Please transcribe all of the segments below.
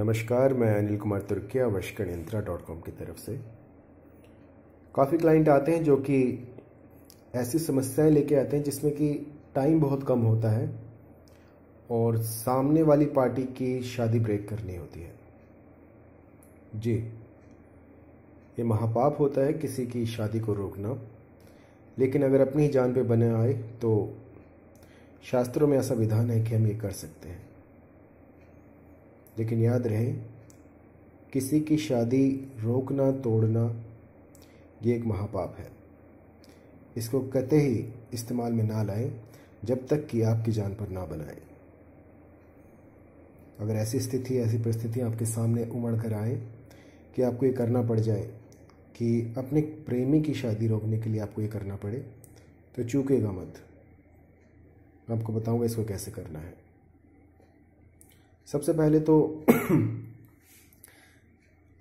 नमस्कार, मैं अनिल कुमार तुर्किया वशीकरण-यंत्र.com की तरफ से। काफ़ी क्लाइंट आते हैं जो कि ऐसी समस्याएं लेके आते हैं जिसमें कि टाइम बहुत कम होता है और सामने वाली पार्टी की शादी ब्रेक करनी होती है। जी, ये महापाप होता है किसी की शादी को रोकना, लेकिन अगर अपनी ही जान पे बने आए तो शास्त्रों में ऐसा विधान है कि हम ये कर सकते हैं। लेकिन याद रहे, किसी की शादी रोकना तोड़ना ये एक महापाप है। इसको कतई इस्तेमाल में ना लाएं जब तक कि आपकी जान पर ना बनाएं। अगर ऐसी परिस्थितियाँ आपके सामने उमड़ कर आए कि आपको ये करना पड़ जाए कि अपने प्रेमी की शादी रोकने के लिए आपको ये करना पड़े, तो चूकेगा मत। मैं आपको बताऊँगा इसको कैसे करना है। सबसे पहले तो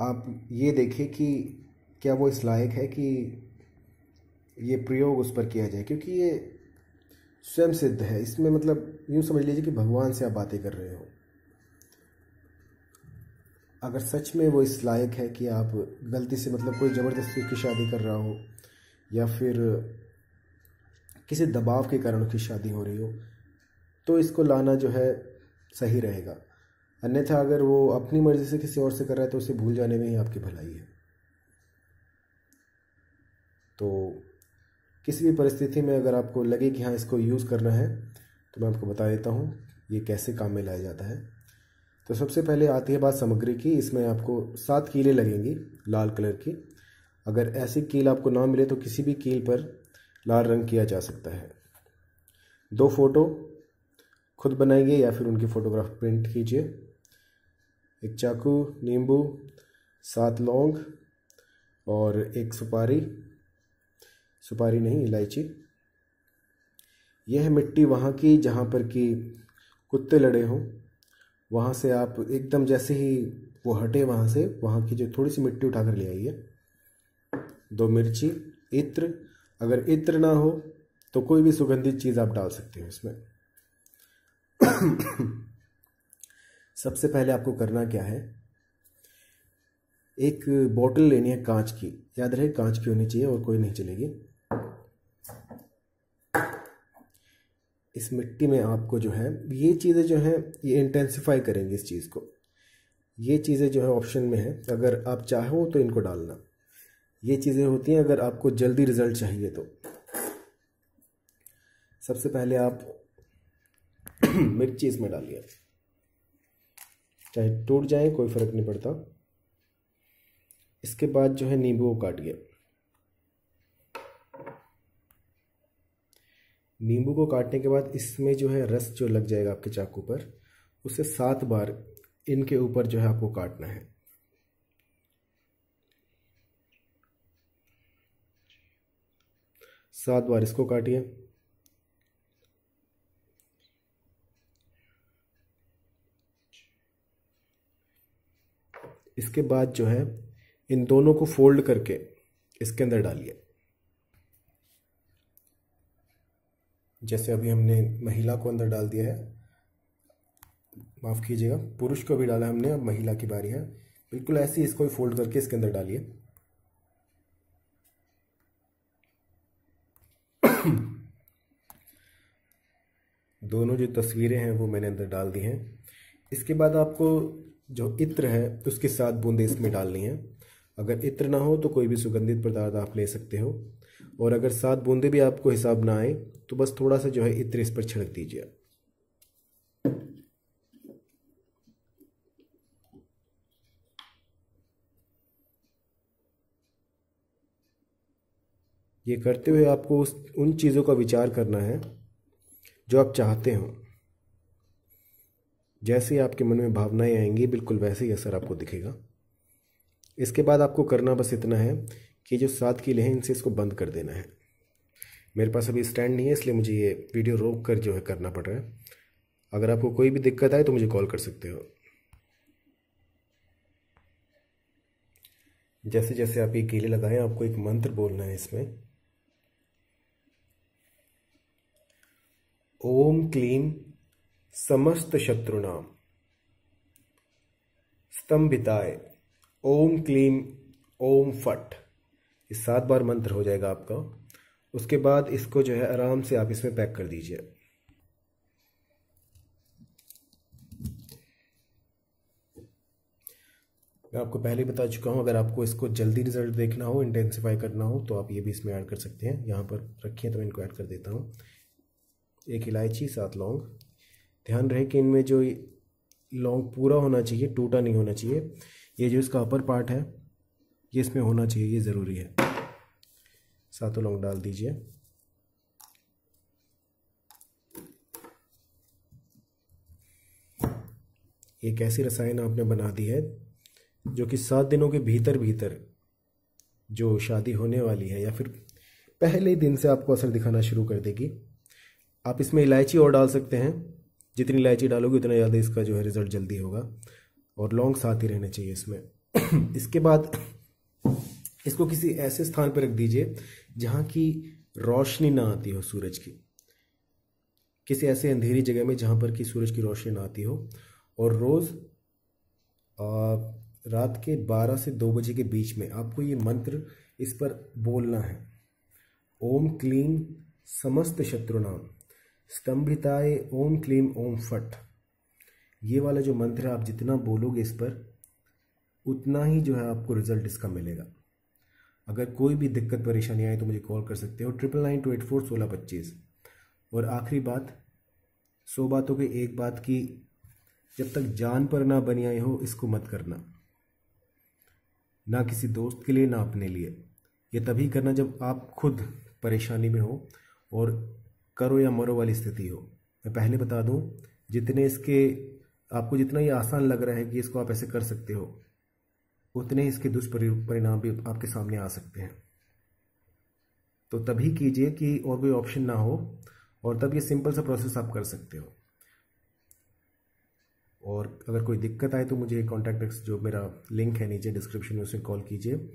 आप ये देखिए कि क्या वो इस लायक है कि ये प्रयोग उस पर किया जाए, क्योंकि ये स्वयं सिद्ध है। इसमें मतलब यूँ समझ लीजिए कि भगवान से आप बातें कर रहे हो। अगर सच में वो इस लायक है कि आप गलती से मतलब कोई ज़बरदस्ती की शादी कर रहा हो या फिर किसी दबाव के कारण उसकी शादी हो रही हो, तो इसको लाना जो है सही रहेगा। अन्यथा अगर वो अपनी मर्जी से किसी और से कर रहा है तो उसे भूल जाने में ही आपकी भलाई है। तो किसी भी परिस्थिति में अगर आपको लगे कि हाँ, इसको यूज़ करना है, तो मैं आपको बता देता हूँ ये कैसे काम में लाया जाता है। तो सबसे पहले आती है बात सामग्री की। इसमें आपको 7 कीलें लगेंगी लाल कलर की। अगर ऐसी कील आपको ना मिले तो किसी भी कील पर लाल रंग किया जा सकता है। 2 फ़ोटो खुद बनाइए या फिर उनकी फ़ोटोग्राफ प्रिंट कीजिए। 1 चाकू, नींबू, 7 लौंग और 1 इलायची। यह है मिट्टी वहाँ की जहाँ पर कि कुत्ते लड़े हों। वहाँ से आप एकदम जैसे ही वो हटे वहाँ से, वहाँ की जो थोड़ी सी मिट्टी उठाकर ले आइए। 2 मिर्ची, इत्र। अगर इत्र ना हो तो कोई भी सुगंधित चीज़ आप डाल सकते हो इसमें। सबसे पहले आपको करना क्या है, एक बोतल लेनी है कांच की। याद रहे, कांच की होनी चाहिए और कोई नहीं चलेगी। इस मिट्टी में आपको जो है ये चीज़ें जो हैं ये इंटेंसिफाई करेंगी इस चीज़ को। ये चीज़ें जो है ऑप्शन में है, अगर आप चाहो तो इनको डालना। ये चीज़ें होती हैं अगर आपको जल्दी रिजल्ट चाहिए तो। सबसे पहले आप मिर्ची इसमें डालिए, चाहे टूट जाए कोई फर्क नहीं पड़ता। इसके बाद जो है नींबू को काटिए। नींबू को काटने के बाद इसमें जो है रस जो लग जाएगा आपके चाकू पर, उसे 7 बार इनके ऊपर जो है आपको काटना है। सात बार इसको काटिए। इसके बाद जो है इन दोनों को फोल्ड करके इसके अंदर डालिए। जैसे अभी हमने महिला को अंदर डाल दिया है, माफ़ कीजिएगा, पुरुष को भी डाला हमने, अब महिला की बारी है। बिल्कुल ऐसे ही इसको भी फोल्ड करके इसके अंदर डालिए। दोनों जो तस्वीरें हैं वो मैंने अंदर डाल दी हैं। इसके बाद आपको जो इत्र है उसके 7 बूंदे इसमें डालनी है। अगर इत्र ना हो तो कोई भी सुगंधित पदार्थ आप ले सकते हो। और अगर 7 बूंदे भी आपको हिसाब ना आए तो बस थोड़ा सा जो है इत्र इस पर छिड़क दीजिए। ये करते हुए आपको उन चीज़ों का विचार करना है जो आप चाहते हो। जैसे ही आपके मन में भावनाएं आएंगी बिल्कुल वैसे ही असर आपको दिखेगा। इसके बाद आपको करना बस इतना है कि जो 7 कीलें हैं इनसे इसको बंद कर देना है। मेरे पास अभी स्टैंड नहीं है इसलिए मुझे ये वीडियो रोक कर जो है करना पड़ रहा है। अगर आपको कोई भी दिक्कत आए तो मुझे कॉल कर सकते हो। जैसे जैसे आप ये कीलें लगाएं आपको एक मंत्र बोलना है इसमें। ओम क्लीम समस्त शत्रुनाम स्तंभिताय ओम क्लीम ओम फट, ये 7 बार मंत्र हो जाएगा आपका। उसके बाद इसको जो है आराम से आप इसमें पैक कर दीजिए। मैं आपको पहले बता चुका हूँ, अगर आपको इसको जल्दी रिजल्ट देखना हो, इंटेंसिफाई करना हो, तो आप ये भी इसमें ऐड कर सकते हैं। यहाँ पर रखिए तो मैं इनको ऐड कर देता हूँ। 1 इलायची, 7 लौंग। ध्यान रहे कि इनमें जो लौंग पूरा होना चाहिए, टूटा नहीं होना चाहिए। ये जो इसका अपर पार्ट है ये इसमें होना चाहिए, ये ज़रूरी है। 7 लौंग डाल दीजिए। एक ऐसी रसायन आपने बना दी है जो कि 7 दिनों के भीतर भीतर जो शादी होने वाली है या फिर पहले दिन से आपको असर दिखाना शुरू कर देगी। आप इसमें इलायची और डाल सकते हैं, जितनी इलायची डालोगे उतना ज़्यादा इसका जो है रिज़ल्ट जल्दी होगा। और लौंग साथ ही रहने चाहिए इसमें। इसके बाद इसको किसी ऐसे स्थान पर रख दीजिए जहाँ की रोशनी ना आती हो सूरज की, किसी ऐसे अंधेरी जगह में जहाँ पर कि सूरज की रोशनी ना आती हो। और रोज़ रात के 12 से 2 बजे के बीच में आपको ये मंत्र इस पर बोलना है। ओम क्लीम समस्त शत्रुनाम स्तंभिताय ओम क्लीम ओम फट, ये वाला जो मंत्र है आप जितना बोलोगे इस पर उतना ही जो है आपको रिजल्ट इसका मिलेगा। अगर कोई भी दिक्कत परेशानी आए तो मुझे कॉल कर सकते हो 9992841625। और आखिरी बात, 100 बातों की एक बात की जब तक जान पर ना बनी आई हो इसको मत करना, ना किसी दोस्त के लिए ना अपने लिए। ये तभी करना जब आप खुद परेशानी में हो और करो या मरो वाली स्थिति हो। मैं पहले बता दूं, जितने इसके आपको जितना ये आसान लग रहा है कि इसको आप ऐसे कर सकते हो, उतने इसके दुष्परिणाम भी आपके सामने आ सकते हैं। तो तभी कीजिए कि और कोई ऑप्शन ना हो, और तब ये सिंपल सा प्रोसेस आप कर सकते हो। और अगर कोई दिक्कत आए तो मुझे कॉन्टैक्ट, जो मेरा लिंक है नीचे डिस्क्रिप्शन में, उसमें कॉल कीजिए।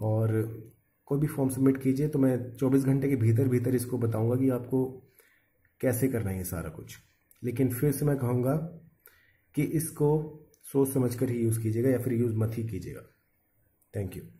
और कोई भी फॉर्म सबमिट कीजिए तो मैं 24 घंटे के भीतर भीतर इसको बताऊंगा कि आपको कैसे करना है ये सारा कुछ। लेकिन फिर से मैं कहूँगा कि इसको सोच समझ कर ही यूज़ कीजिएगा या फिर यूज़ मत ही कीजिएगा। Thank you.